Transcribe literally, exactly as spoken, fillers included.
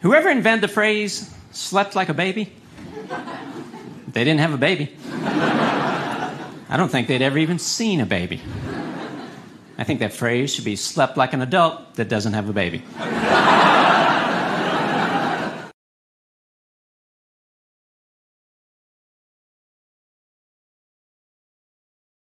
Whoever invented the phrase, slept like a baby? They didn't have a baby. I don't think they'd ever even seen a baby. I think that phrase should be slept like an adult that doesn't have a baby.